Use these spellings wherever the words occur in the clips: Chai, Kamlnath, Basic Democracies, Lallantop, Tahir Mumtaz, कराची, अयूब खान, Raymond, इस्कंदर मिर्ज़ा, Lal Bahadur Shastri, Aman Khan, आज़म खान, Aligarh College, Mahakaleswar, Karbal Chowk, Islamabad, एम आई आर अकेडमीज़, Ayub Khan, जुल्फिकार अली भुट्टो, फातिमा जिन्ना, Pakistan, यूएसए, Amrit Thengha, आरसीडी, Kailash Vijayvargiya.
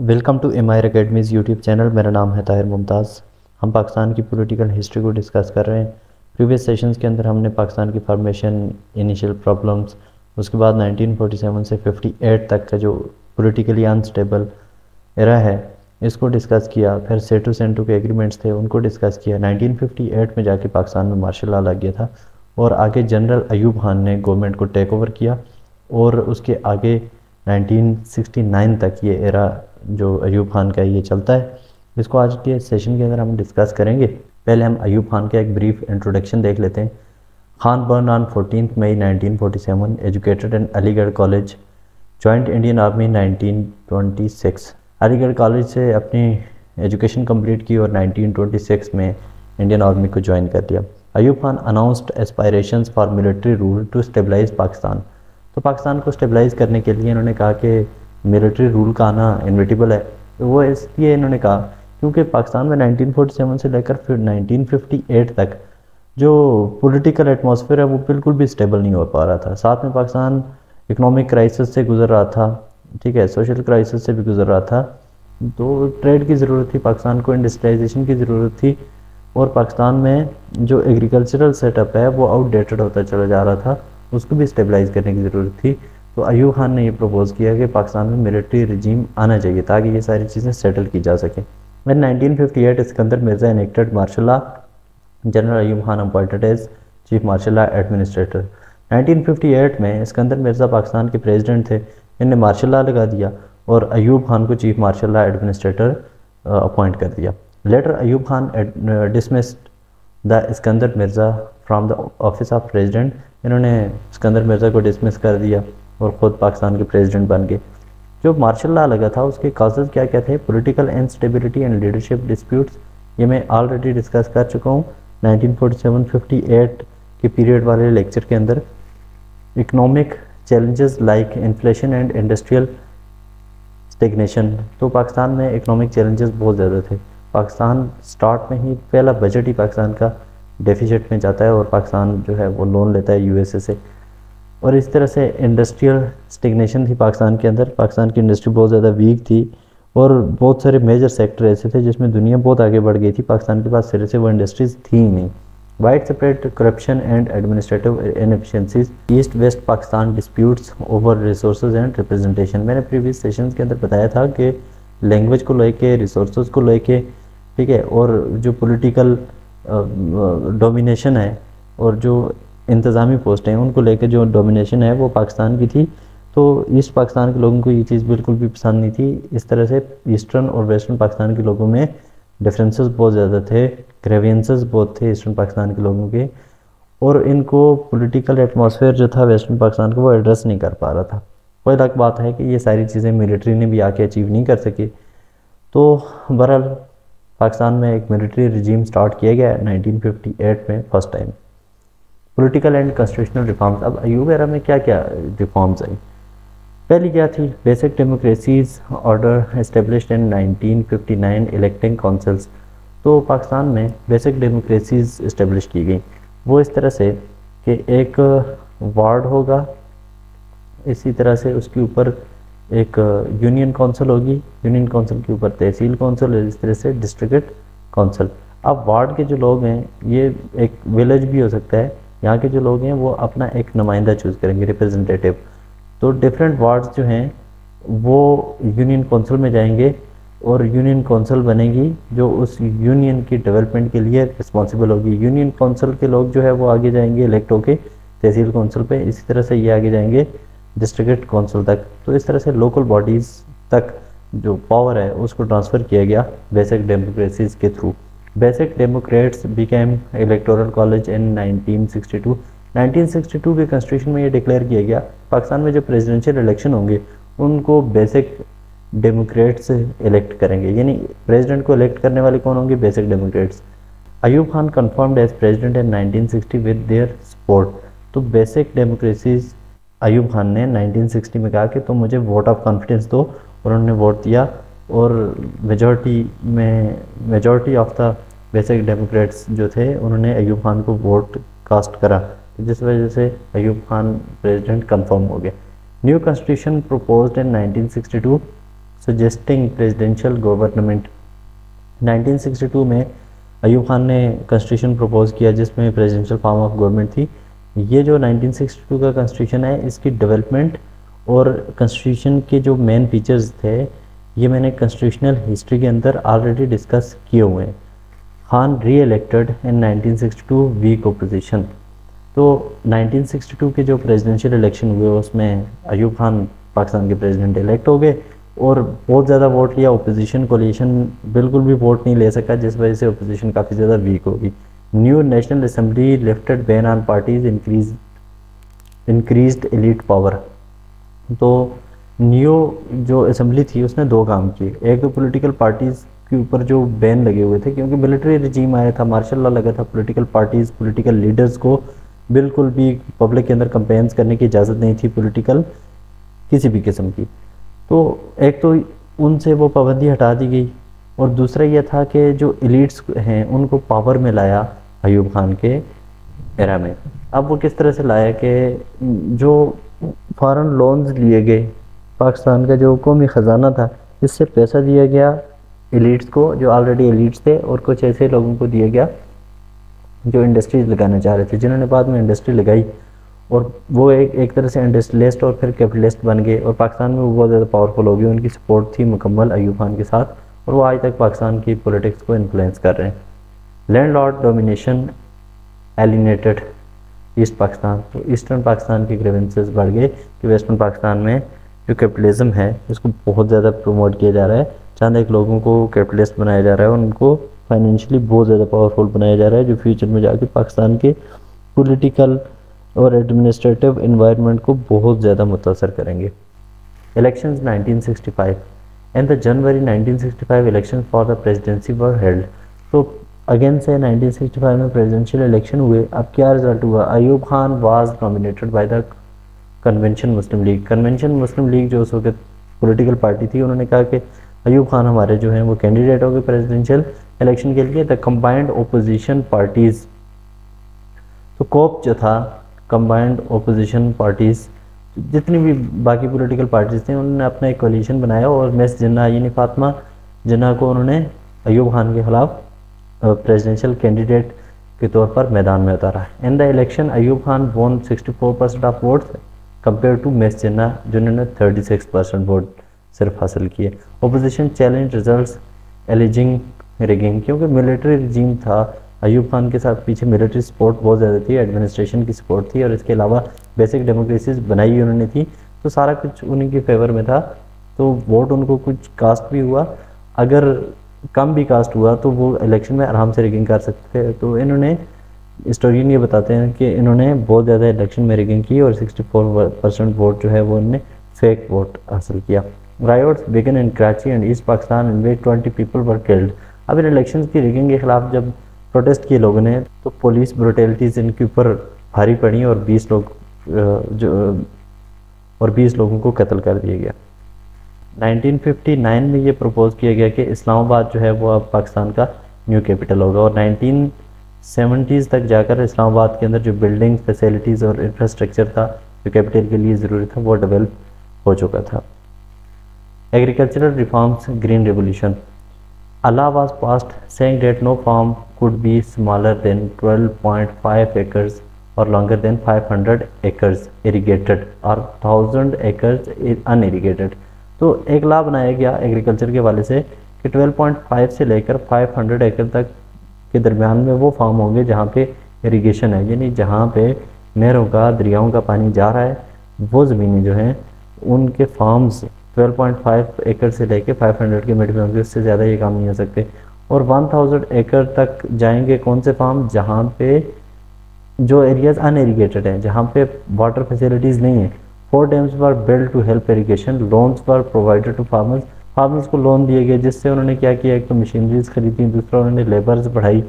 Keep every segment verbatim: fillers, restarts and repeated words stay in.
Welcome to एम आई आर अकेडमीज़ YouTube channel. मेरा नाम है ताहिर मुमताज़। हम पाकिस्तान की पॉलिटिकल हिस्ट्री को डिस्कस कर रहे हैं। प्रीवियस सेशंस के अंदर हमने पाकिस्तान की फॉर्मेशन, इनिशियल प्रॉब्लम्स, उसके बाद नाइनटीन फोर्टी सेवन से अट्ठावन तक का जो पॉलिटिकली अनस्टेबल एरा है इसको डिस्कस किया। फिर सेटू सेंटू के एग्रीमेंट्स थे उनको डिस्कस किया। नाइनटीन फिफ्टी एट में जाके पाकिस्तान में मार्शल लॉ लग गया था और आगे जनरल अयूब खान ने गवर्नमेंट को टेक ओवर किया और उसके आगे नाइनटीन सिक्सटी नाइन तक ये एरा जो अयूब खान का ये चलता है। इसको आज के सेशन के अंदर हम डिस्कस करेंगे। पहले हम अयूब खान का एक ब्रीफ इंट्रोडक्शन देख लेते हैं। Khan born on fourteen May nineteen forty seven, educated in Aligarh college, joined Indian army nineteen twenty six. Aligarh college से अपनी एजुकेशन कंप्लीट की और नाइनटीन ट्वेंटी सिक्स में इंडियन आर्मी को ज्वाइन कर दिया। अयूब खान announced aspirations for military rule to stabilise Pakistan. तो पाकिस्तान को स्टेबलाइज़ करने के लिए इन्होंने कहा कि मिलिट्री रूल का आना इनविटेबल है। तो वो इसलिए इन्होंने कहा क्योंकि पाकिस्तान में नाइनटीन फोर्टी सेवन से लेकर फिर नाइनटीन फिफ्टी एट तक जो पॉलिटिकल एटमॉस्फेयर है वो बिल्कुल भी स्टेबल नहीं हो पा रहा था। साथ में पाकिस्तान इकोनॉमिक क्राइसिस से गुजर रहा था, ठीक है, सोशल क्राइसिस से भी गुजर रहा था। तो ट्रेड की ज़रूरत थी, पाकिस्तान को इंडस्ट्रियलाइजेशन की ज़रूरत थी और पाकिस्तान में जो एग्रीकल्चरल सेटअप है वो आउटडेटेड होता चला जा रहा था, उसको भी स्टेबलाइज़ करने की ज़रूरत थी। तो अयूब खान ने ये प्रपोज़ किया कि पाकिस्तान में मिलिट्री रिजीम आना चाहिए ताकि ये सारी चीज़ें सेटल की जा सकें। मैं nineteen fifty eight इस्कंदर मिर्ज़ा enacted martial law, general अयूब खान appointed as chief martial law administrator. Nineteen fifty eight में इस्कंदर मिर्ज़ा पाकिस्तान के प्रेसिडेंट थे, इन्हें मार्शल लॉ लगा दिया और अयूब खान को chief martial law administrator appoint कर दिया। Later अयूब खान dismissed the इस्कंदर मिर्ज़ा from the office of president. इन्होंने इस्कंदर मिर्ज़ा को डिसमिस कर दिया और ख़ुद पाकिस्तान के प्रेसिडेंट बन गए। जो मार्शल लॉ लगा था उसके काजेज़ क्या क्या थे? Political instability and leadership disputes, ये मैं ऑलरेडी डिस्कस कर चुका हूँ nineteen forty seven fifty eight के पीरियड वाले लेक्चर के अंदर। Economic challenges like inflation and industrial stagnation. तो पाकिस्तान में इकोनॉमिक चैलेंजेस बहुत ज़्यादा थे। पाकिस्तान स्टार्ट में ही पहला बजट ही पाकिस्तान का डेफिसिट में जाता है और पाकिस्तान जो है वो लोन लेता है यूएसए से। और इस तरह से इंडस्ट्रियल स्टेगनेशन थी पाकिस्तान के अंदर। पाकिस्तान की इंडस्ट्री बहुत ज़्यादा वीक थी और बहुत सारे मेजर सेक्टर ऐसे थे जिसमें दुनिया बहुत आगे बढ़ गई थी, पाकिस्तान के पास सिरे से वो इंडस्ट्रीज़ थी ही नहीं। Wide spread corruption and administrative inefficiencies. East west Pakistan disputes over resources and representation. मैंने प्रीवियस सेशंस के अंदर बताया था कि लैंग्वेज को लेके, रिसोर्सेज को लेके, ठीक है, और जो पॉलिटिकल डोमिनेशन है और जो इंतज़ामी पोस्टें हैं उनको लेके जो डोमिनेशन है वो पाकिस्तान की थी। तो ईस्ट पाकिस्तान के लोगों को ये चीज़ बिल्कुल भी पसंद नहीं थी। इस तरह से ईस्टर्न और वेस्टर्न पाकिस्तान के लोगों में डिफरेंसेस बहुत ज़्यादा थे, ग्रेवियंसेस बहुत थे ईस्टर्न पाकिस्तान के लोगों के, और इनको पॉलिटिकल एटमॉस्फेयर जो था वेस्टर्न पाकिस्तान को वो एड्रेस नहीं कर पा रहा था। कोई अलग बात है कि ये सारी चीज़ें मिलिट्री ने भी आके अचीव नहीं कर सकी। तो बहरहाल पाकिस्तान में एक मिलिट्री रिजीम स्टार्ट किया गया नाइनटीन फिफ्टी एट में first time. Political and constitutional reforms. अब अयूब एरा में क्या क्या रिफॉर्म्स आई? पहली क्या थी? Basic democracies order established in nineteen fifty nine electing councils. तो पाकिस्तान में बेसिक डेमोक्रेसीज इस्टेब्लिश की गई। वो इस तरह से कि एक वार्ड होगा, इसी तरह से उसके ऊपर एक यूनियन काउंसिल होगी, यूनियन काउंसिल के ऊपर तहसील काउंसिल, इस तरह से डिस्ट्रिक्ट काउंसिल। अब वार्ड के जो लोग हैं, ये एक विलेज भी हो सकता है, यहाँ के जो लोग हैं वो अपना एक नुमाइंदा चूज़ करेंगे, रिप्रेजेंटेटिव। तो डिफरेंट वार्ड्स जो हैं वो यूनियन काउंसिल में जाएंगे और यूनियन काउंसिल बनेगी जो उस यूनियन की डेवलपमेंट के लिए रिस्पॉन्सिबल होगी। यूनियन काउंसिल के लोग जो है वो आगे जाएंगे इलेक्ट होके तहसील काउंसिल पे, इसी तरह से ये आगे जाएंगे डिस्ट्रिक्ट काउंसिल तक। तो इस तरह से लोकल बॉडीज़ तक जो पावर है उसको ट्रांसफ़र किया गया बेसिक डेमोक्रेसीज़ के through. Basic democrats became electoral college in nineteen sixty two. Nineteen sixty two के कॉन्स्टिट्यूशन में ये डिक्लेयर किया गया पाकिस्तान में जो प्रेसिडेंशियल इलेक्शन होंगे उनको बेसिक डेमोक्रेट्स इलेक्ट करेंगे, यानी प्रेसिडेंट को इलेक्ट करने वाले कौन होंगे? Basic democrats. अयूब खान confirmed as president in nineteen sixty with their support. तो बेसिक डेमोक्रेसीज अयूब खान ने नाइनटीन सिक्सटी में कहा कि तुम तो मुझे वोट ऑफ कॉन्फिडेंस दो, और उन्होंने वोट दिया और मेजॉरिटी में majority of the basic democrats जो थे उन्होंने अयूब खान को वोट कास्ट करा, जिस वजह से अयूब खान प्रेसिडेंट कंफर्म हो गया। New constitution proposed in nineteen sixty two suggesting presidential government. Nineteen sixty two में अयूब खान ने कॉन्स्टिट्यूशन प्रपोज किया जिसमें प्रेसिडेंशियल फॉर्म ऑफ गवर्नमेंट थी। ये जो नाइनटीन सिक्सटी टू का कॉन्स्टिट्यूशन है, इसकी डेवलपमेंट और कॉन्स्टिट्यूशन के जो मेन फीचर्स थे ये मैंने कॉन्स्टिट्यूशनल हिस्ट्री के अंदर ऑलरेडी डिस्कस किए हुए हैं। खान री elected in nineteen sixty two weak opposition. तो नाइनटीन सिक्सटी टू के जो प्रेसिडेंशियल इलेक्शन हुए उसमें अयूब खान पाकिस्तान के प्रेसिडेंट इलेक्ट हो गए और बहुत ज़्यादा वोट लिया। ओपोजिशन कोलिशन बिल्कुल भी वोट नहीं ले सका जिस वजह से ओपोजिशन काफ़ी ज़्यादा वीक होगी। New national assembly lifted ban on parties increase increased elite power. तो न्यू जो असम्बली थी उसने दो काम किए। एक तो पॉलिटिकल पार्टीज़ के ऊपर जो बैन लगे हुए थे क्योंकि मिलिट्री रजीम आया था, मार्शल लॉ लगा था, पॉलिटिकल पार्टीज़ पॉलिटिकल लीडर्स को बिल्कुल भी पब्लिक के अंदर कंपेन्स करने की इजाज़त नहीं थी पॉलिटिकल किसी भी किस्म की। तो एक तो उनसे वो पाबंदी हटा दी गई और दूसरा यह था कि जो एलिट्स हैं उनको पावर में लाया अयूब खान के एरा में। अब वो किस तरह से लाया कि जो फॉरेन लोन्स लिए गए, पाकिस्तान का जो कौमी ख़जाना था इससे पैसा दिया गया एलिट्स को जो ऑलरेडी एलिट्स थे और कुछ ऐसे लोगों को दिया गया जो इंडस्ट्रीज लगाना चाह रहे थे, जिन्होंने बाद में इंडस्ट्री लगाई और वो एक एक तरह से इंडस्ट्रियलिस्ट और फिर कैपिटलिस्ट बन गए और पाकिस्तान में वो बहुत ज़्यादा पावरफुल हो गई। उनकी सपोर्ट थी मुकम्मल अयूब खान के साथ और वो आज तक पाकिस्तान की पॉलिटिक्स को इन्फ्लुएंस कर रहे हैं। Landlord domination alienated east Pakistan. तो ईस्टर्न पाकिस्तान के ग्रीवेंसेस बढ़ गए कि वेस्टर्न पाकिस्तान में जो कैपिटलिज्म है उसको बहुत ज़्यादा प्रमोट किया जा रहा है, चंद एक लोगों को कैपिटलिस्ट बनाया जा रहा है और उनको फाइनेंशियली बहुत ज़्यादा पावरफुल बनाया जा रहा है जो फ्यूचर में जाके पाकिस्तान के पॉलिटिकल और एडमिनिस्ट्रेटिव एनवायरनमेंट को बहुत ज़्यादा मुतासर करेंगे। Elections nineteen sixty five and the January nineteen sixty five election for the presidency were held. तो अगेन से नाइनटीन सिक्सटी फाइव में प्रेसिडेंशियल इलेक्शन हुए। अब क्या रिजल्ट हुआ? अयूब खान was nominated by the convention Muslim league. Convention Muslim league जो उस वक्त पोलिटिकल पार्टी थी उन्होंने कहा कि अयूब खान हमारे जो हैं वो कैंडिडेट हो गए प्रेसिडेंशियल इलेक्शन के लिए। The combined opposition parties. तो कोप जो था कंबाइंड ओपोजिशन पार्टीज़, जितनी भी बाकी पॉलिटिकल पार्टीज़ थी उन्होंने अपना एक कोलिशन बनाया और मिस जिन्ना यानी फातिमा जिन्ना को उन्होंने अयूब खान के खिलाफ प्रेसिडेंशियल कैंडिडेट के तौर पर मैदान में उतारा। In the election अयूब खान won sixty four percent of votes compare to miss Jinnah जिन्होंने थर्टी सिक्स परसेंट वोट सिर्फ हासिल किए। Opposition challenge results alleging rigging. क्योंकि मिलिट्री रिजीम था अयूब खान के साथ, पीछे मिलिट्री सपोर्ट बहुत ज़्यादा थी, एडमिनिस्ट्रेशन की सपोर्ट थी और इसके अलावा बेसिक डेमोक्रेसीज बनाई उन्होंने थी तो सारा कुछ उन्हीं के फेवर में था। तो वोट उनको कुछ कास्ट भी हुआ, अगर कम भी कास्ट हुआ तो वो इलेक्शन में आराम से रिगिंग कर सकते थे। तो इन्होंने हिस्टोरियन ये बताते हैं कि इन्होंने बहुत ज़्यादा इलेक्शन में रिगिंग की और सिक्सटी फोर परसेंट वोट जो है वो इन्होंने फेक वोट हासिल किया। Riots begin in कराची and east Pakistan in which twenty people were killed. अब इन इलेक्शन की रिगिंग के खिलाफ जब प्रोटेस्ट किए लोगों ने तो पुलिस ब्रूटैलिटीज़ इनके ऊपर भारी पड़ी और बीस लोग जो और बीस लोगों को कत्ल कर दिया गया। नाइनटीन फिफ्टी नाइन में ये प्रपोज़ किया गया कि इस्लामाबाद जो है वो अब पाकिस्तान का न्यू कैपिटल होगा और नाइनटीन सेवेंटीज़ तक जाकर इस्लामाबाद के अंदर जो बिल्डिंग फैसिलिटीज़ और इंफ्रास्ट्रक्चर था जो कैपिटल के लिए ज़रूरी था वो डेवलप हो चुका था। Agricultural reforms green revolution. A law was passed saying that no farm could be smaller than twelve point five acres or longer than five hundred acres irrigated or one thousand acres unirrigated. तो एक law बनाया गया agriculture के वाले से कि twelve point five से लेकर फाइव हंड्रेड एकड़ तक के दरम्यान में वो फार्म होंगे जहाँ पे इरीगेशन है, यानी जहाँ पे नहरों का दरियाओं का पानी जा रहा है वो ज़मीनें जो हैं उनके फार्म्स ट्वेल्व पॉइंट फाइव एकड़ से लेके फाइव हंड्रेड के मिड में होंगे, उससे ज़्यादा ये काम नहीं हो सकते। और वन थाउजेंड एकड़ तक जाएंगे कौन से फार्म? जहाँ पे जो एरियाज़ अनइरिगेटेड हैं, जहाँ पे वाटर फैसिलिटीज़ नहीं है। Four dams were build to help irrigation, loans were provided to farmers. Farmers को लोन दिए गए जिससे उन्होंने क्या किया, एक तो मशीनरीज खरीदी, दूसरा उन्होंने लेबर्स बढ़ाई,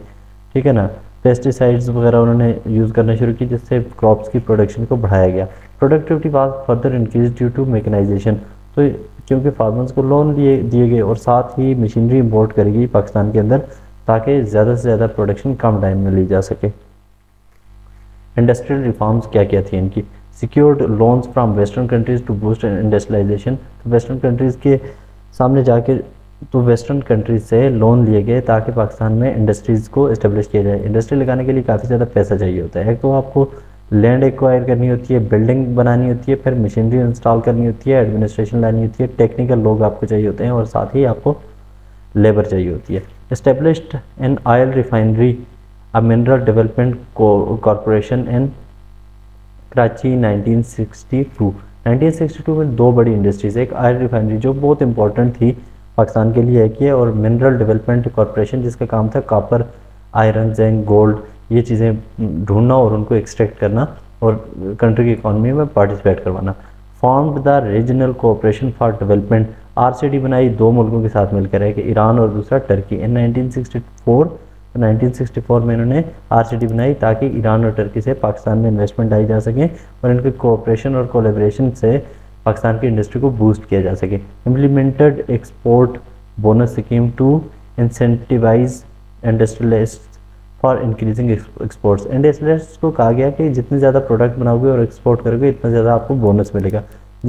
ठीक है ना, पेस्टिसाइड्स वगैरह उन्होंने यूज़ करना शुरू की जिससे क्रॉप्स की प्रोडक्शन को बढ़ाया गया। Productivity was further increase due to mechanisation. तो क्योंकि फार्मर्स को लोन दिए दिए गए और साथ ही मशीनरी इंपोर्ट करेगी पाकिस्तान के अंदर ताकि ज़्यादा से ज़्यादा प्रोडक्शन कम टाइम में ली जा सके। इंडस्ट्रियल रिफॉर्म्स क्या क्या थी इनकी? Secured loans from western countries to boost industrialisation. तो वेस्टर्न कंट्रीज़ के सामने जाके तो वेस्टर्न कंट्रीज से लोन लिए गए ताकि पाकिस्तान में इंडस्ट्रीज़ को इस्टेब्लिश किया जाए। इंडस्ट्री लगाने के लिए काफ़ी ज़्यादा पैसा चाहिए होता है, एक तो आपको लैंड एक्वायर करनी होती है, बिल्डिंग बनानी होती है, फिर मशीनरी इंस्टॉल करनी होती है, एडमिनिस्ट्रेशन लानी होती है, टेक्निकल लोग आपको चाहिए होते हैं और साथ ही आपको लेबर चाहिए होती है। Established an oil refinery a mineral development corporation in कराची nineteen sixty two. Nineteen sixty two में दो बड़ी इंडस्ट्रीज, एक ऑयल रिफाइनरी जो बहुत इंपॉर्टेंट थी पाकिस्तान के लिए है कि, और मिनरल डेवलपमेंट कॉरपोरेशन जिसका काम था कापर, आयरन, जिंक, गोल्ड ये चीज़ें ढूंढना और उनको एक्सट्रैक्ट करना और कंट्री की इकॉनमी में पार्टिसिपेट करवाना। Formed the regional cooperation for development, आरसीडी बनाई दो मुल्कों के साथ मिलकर है कि ईरान और दूसरा Turkey. In nineteen sixty four nineteen sixty four में इन्होंने आरसीडी बनाई ताकि ईरान और टर्की से पाकिस्तान में इन्वेस्टमेंट आई जा सके और इनके कोऑपरेशन और कोलेब्रेशन से पाकिस्तान की इंडस्ट्री को बूस्ट किया जा सके। Implemented export bonus scheme to incentivise industrialist for increasing exports. Industrialist को कहा गया कि जितने ज़्यादा प्रोडक्ट बनाओगे और एक्सपोर्ट करोगे इतना ज़्यादा आपको बोनस मिलेगा,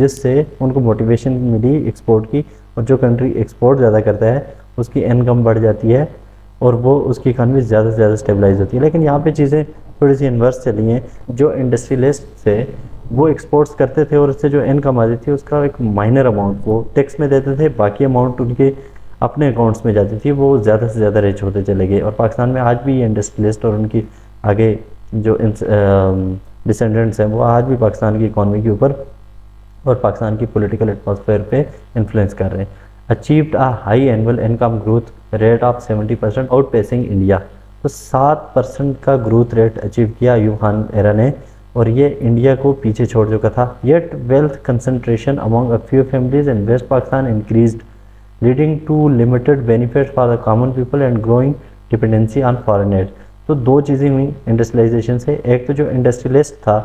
जिससे उनको मोटिवेशन मिली एक्सपोर्ट की, और जो कंट्री एक्सपोर्ट ज़्यादा करता है उसकी इनकम बढ़ जाती है और वो उसकी इकॉनमी ज़्यादा से ज़्यादा स्टेबलाइज होती है। लेकिन यहाँ पे चीज़ें थोड़ी सी इन्वर्स चली हैं, जो इंडस्ट्रियलिस्ट से वो एक्सपोर्ट्स करते थे और उससे जो इनकम आती थी उसका एक माइनर अमाउंट वो टैक्स में देते थे, बाकी अमाउंट उनके अपने अकाउंट्स में जाती थी, वो ज़्यादा से ज़्यादा रिच होते चले गए। और पाकिस्तान में आज भी ये इंडस्ट्रियलिस्ट और उनकी आगे जो डिसेंडेंट्स हैं वो आज भी पाकिस्तान की इकॉनमी के ऊपर और पाकिस्तान की पॉलिटिकल एटमॉस्फेयर पे इन्फ्लुएंस कर रहे हैं। Achieved a high annual income growth rate of seventy percent outpacing India. तो सात परसेंट का ग्रोथ रेट अचीव किया अयूब खान एरा ने, और ये इंडिया को पीछे छोड़ चुका था। Yet wealth concentration among a few families in waste Pakistan increased leading to limited benefit for the common people and growing dependency on foreign aid. तो दो चीज़ें हुई इंडस्ट्रियलाइजेशन से, एक तो जो इंडस्ट्रियलिस्ट था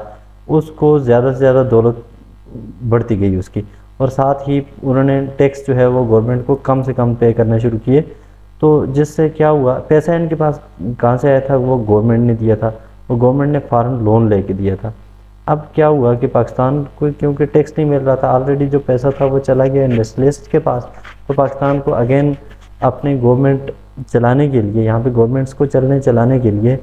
उसको ज़्यादा से ज़्यादा दौलत बढ़ती गई उसकी, और साथ ही उन्होंने टैक्स जो है वो गवर्नमेंट को कम से कम पे करना शुरू किए, तो जिससे क्या हुआ, पैसा इनके पास कहाँ से आया था, वो गवर्नमेंट ने दिया था, वो गवर्नमेंट ने फॉरेन लोन ले के दिया था। अब क्या हुआ कि पाकिस्तान को क्योंकि टैक्स नहीं मिल रहा था, ऑलरेडी जो पैसा था वो चला गया इंडस्ट्रियलिस्ट के पास, तो पाकिस्तान को अगेन अपने गवर्नमेंट चलाने के लिए, यहाँ पे गवर्नमेंट्स को चलने चलाने के लिए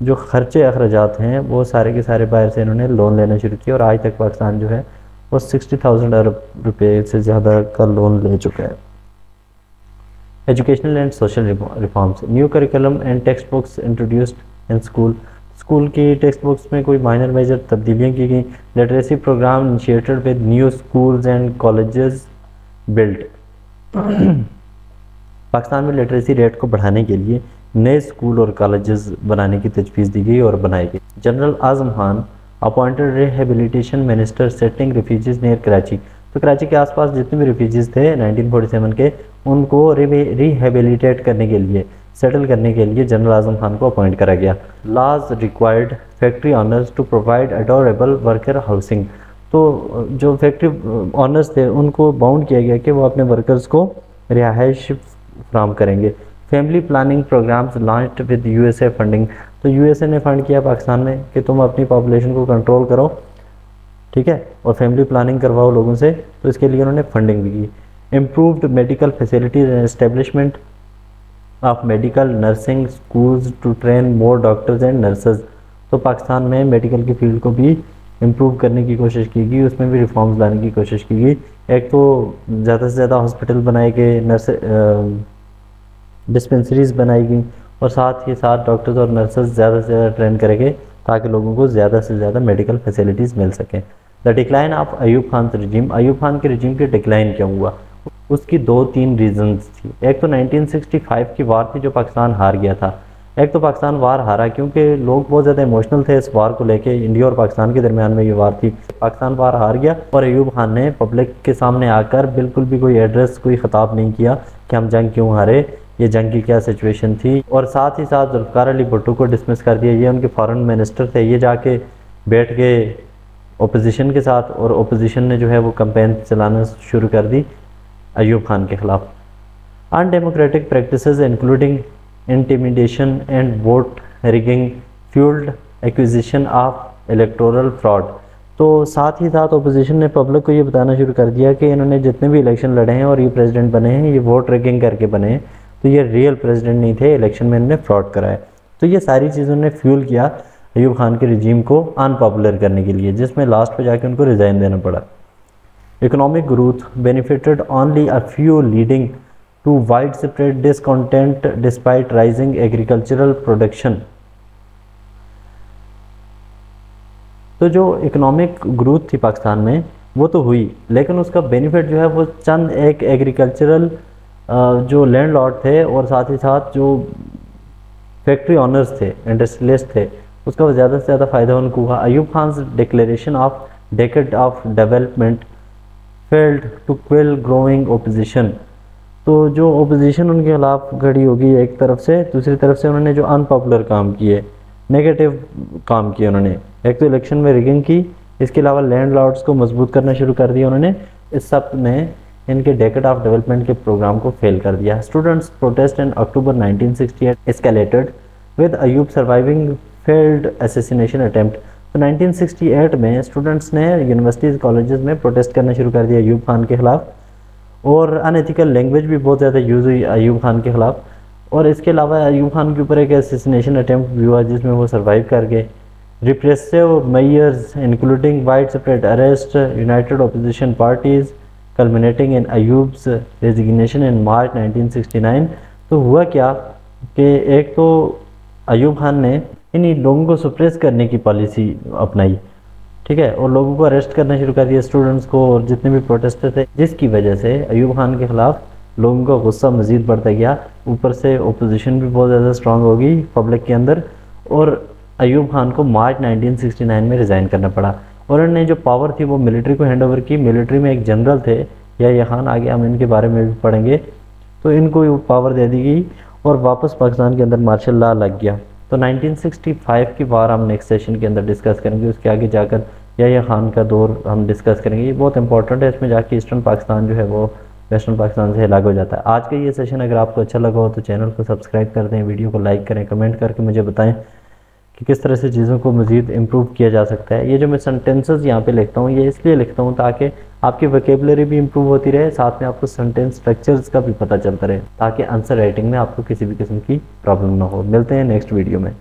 जो खर्चे अखराजात हैं वो सारे के सारे बाहर से इन्होंने लोन लेना शुरू किया, और आज तक पाकिस्तान जो है वो सिक्सटी थाउजेंड अरब रुपये से ज़्यादा का लोन ले चुका है। Educational and social reforms, new curriculum and text books introduced in school. School की टेक्स्ट बुक्स में कोई माइनर मेजर तब्दीलियाँ की गई। Literacy programme initiated with new schools and colleges built. Pakistan में लिटरेसी रेट को बढ़ाने के लिए नए स्कूल और कॉलेजेस बनाने की तजवीज़ दी गई और बनाए गए। General आज़म खान appointed rehabilitation minister setting refugees near कराची। तो कराची के आसपास जितने भी रिफ्यूजीज थे नाइनटीन फोर्टी सेवन के, उनको रिहेबिलिटेट करने के लिए, सेटल करने के लिए जनरल आज़म खान को अपॉइंट करा गया। Laws required factory owners to provide adorable worker housing. तो जो फैक्ट्री ऑनर्स थे उनको बाउंड किया गया कि वो अपने वर्कर्स को रिहाइश फ्राहम करेंगे। Family planning programmes launched with यूएसए funding. तो यूएसए ने फंड किया पाकिस्तान में कि तुम अपनी पॉपुलेशन को कंट्रोल करो, ठीक है, और फैमिली प्लानिंग करवाओ लोगों से, तो इसके लिए उन्होंने फंडिंग भी की। Improved medical facilities and establishment of medical nursing schools to train more doctors and nurses. तो पाकिस्तान में मेडिकल की फील्ड को भी इम्प्रूव करने की कोशिश की गई, उसमें भी रिफॉर्म्स लाने की कोशिश की गई। एक तो ज़्यादा से ज़्यादा हॉस्पिटल बनाए गए, नर्स डिस्पेंसरीज बनाई गई, और साथ ही साथ डॉक्टर्स और नर्सेज ज़्यादा से ज़्यादा ट्रेन करेंगे ताकि लोगों को ज़्यादा से ज़्यादा मेडिकल फैसिलिटीज़ मिल सकें। The decline of अयूब खान regime. अयूब खान के रिजीम के डिक्लाइन क्या हुआ, उसकी दो तीन रीजंस थी। एक तो नाइनटीन सिक्सटी फाइव की वार थी जो पाकिस्तान हार गया था। एक तो पाकिस्तान वार हारा क्योंकि लोग बहुत ज़्यादा इमोशनल थे इस वार को लेके, इंडिया और पाकिस्तान के दरमियान में ये वार थी। पाकिस्तान वार हार गया और अयूब खान ने पब्लिक के सामने आकर बिल्कुल भी कोई एड्रेस, कोई ख़िताब नहीं किया कि हम जंग क्यों हारे, ये जंग की क्या सिचुएशन थी, और साथ ही साथ जुल्फिकार अली भुट्टो को डिसमिस कर दिया। ये उनके फॉरेन मिनिस्टर थे, ये जाके बैठ गए ओपोजिशन के साथ और ओपोजिशन ने जो है वो कैंपेन चलाना शुरू कर दी अयूब खान के खिलाफ। Undemocratic practices including intimidation and vote rigging fuelled acquisition of electoral fraud. तो साथ ही साथ अपोजिशन ने पब्लिक को ये बताना शुरू कर दिया कि इन्होंने जितने भी इलेक्शन लड़े हैं और ये प्रेसिडेंट बने हैं, ये वोट ट्रिकिंग करके बने हैं, तो ये रियल प्रेसिडेंट नहीं थे, इलेक्शन में इन्होंने फ्रॉड कराया। तो ये सारी चीज़ों ने फ्यूल किया अयूब खान के रिजीम को अनपॉपुलर करने के लिए, जिसमें लास्ट पर जाकर उनको रिज़ाइन देना पड़ा। Economic growth benefited only a few leading to wide spread discontent despite rising agricultural production. तो जो इकोनॉमिक ग्रोथ थी पाकिस्तान में वो तो हुई, लेकिन उसका बेनिफिट जो है वो चंद एक एग्रीकल्चरल जो लैंड लॉर्ड थे और साथ ही साथ जो फैक्ट्री ऑनर्स थे, इंडस्ट्रियलिस्ट थे, उसका ज़्यादा से ज़्यादा फ़ायदा उनको हुआ। अयूब खान declaration of decade of development failed to quell growing opposition. तो जो ओपोजिशन उनके खिलाफ खड़ी होगी एक तरफ से, दूसरी तरफ से उन्होंने जो अनपॉपुलर काम किए, नेगेटिव काम किए उन्होंने, एक तो इलेक्शन में रिगिंग की, इसके अलावा लैंड लॉर्ड्स को मजबूत करना शुरू कर दिया उन्होंने। इस सब ने इनके डेकेड ऑफ डेवलपमेंट के प्रोग्राम को फेल कर दिया। Students protest in October nineteen sixty eight escalated with Ayub surviving failed assassination attempt. तो नाइनटीन सिक्सटी एट में स्टूडेंट्स ने यूनिवर्सिटीज़ कॉलेजेस में प्रोटेस्ट करना शुरू कर दिया अयूब खान के ख़िलाफ़, और अनएथिकल लैंग्वेज भी बहुत ज़्यादा यूज़ हुई अयूब खान के ख़िलाफ़। और इसके अलावा अयूब खान के ऊपर एक असैसिनेशन अटैम्प्ट भी हुआ जिसमें वो सर्वाइव कर गए। Repressive measures including wide spread arrest united opposition parties culminating in Ayub's resignation in March nineteen sixty nine. तो हुआ क्या कि एक तो अयूब खान ने इन्हीं लोगों को सप्रेस करने की पॉलिसी अपनाई, ठीक है, और लोगों को अरेस्ट करना शुरू कर दिया, स्टूडेंट्स को और जितने भी प्रोटेस्टर थे, जिसकी वजह से अयूब खान के ख़िलाफ़ लोगों का गुस्सा मज़ीद बढ़ता गया। ऊपर से ओपोजिशन भी बहुत ज़्यादा स्ट्रॉन्ग हो गई पब्लिक के अंदर, और अयूब खान को मार्च नाइनटीन सिक्सटी नाइन में रिज़ाइन करना पड़ा। और उन्होंने जो पावर थी वो मिलिट्री को हैंड ओवर की। मिलिट्री में एक जनरल थे या खान, आगे हम इनके बारे में भी पढ़ेंगे, तो इनको वो पावर दे दी गई और वापस पाकिस्तान के अंदर मार्शल लॉ लग गया। तो नाइनटीन सिक्सटी फाइव की बार हम नेक्स्ट सेशन के अंदर डिस्कस करेंगे, उसके आगे जाकर या खान का दौर हम डिस्कस करेंगे, ये बहुत इंपॉर्टेंट है। इसमें जाके ईस्टर्न पाकिस्तान जो है वो वेस्टर्न पाकिस्तान से अलग हो जाता है। आज का ये सेशन अगर आपको अच्छा लगा हो तो चैनल को सब्सक्राइब कर दें, वीडियो को लाइक करें, कमेंट करके मुझे बताएं कि किस तरह से चीज़ों को मज़ीद इम्प्रूव किया जा सकता है। ये जो मैं सेंटेंसेस यहाँ पे लिखता हूँ, ये इसलिए लिखता हूँ ताकि आपकी वोकेबलरी भी इम्प्रूव होती रहे, साथ में आपको सेंटेंस स्ट्रक्चर्स का भी पता चलता रहे, ताकि आंसर राइटिंग में आपको किसी भी किस्म की प्रॉब्लम ना हो। मिलते हैं नेक्स्ट वीडियो में।